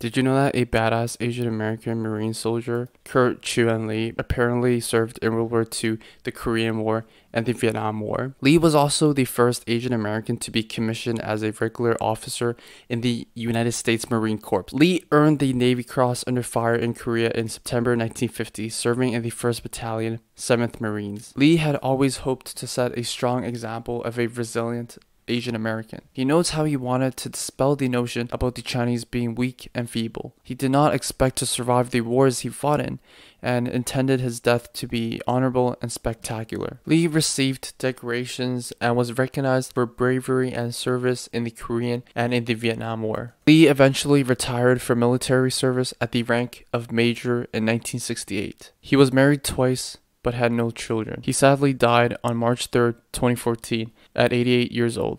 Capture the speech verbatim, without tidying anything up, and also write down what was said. Did you know that a badass Asian American Marine soldier, Kurt Chew-Een Lee, apparently served in World War Two, the Korean War, and the Vietnam War? Lee was also the first Asian American to be commissioned as a regular officer in the United States Marine Corps. Lee earned the Navy Cross under fire in Korea in September nineteen fifty, serving in the first Battalion, seventh Marines. Lee had always hoped to set a strong example of a resilient Asian American. He notes how he wanted to dispel the notion about the Chinese being weak and feeble. He did not expect to survive the wars he fought in and intended his death to be honorable and spectacular. Lee received decorations and was recognized for bravery and service in the Korean and in the Vietnam War. Lee eventually retired from military service at the rank of major in nineteen sixty-eight. He was married twice, but had no children. He sadly died on March third, twenty fourteen, at eighty-eight years old.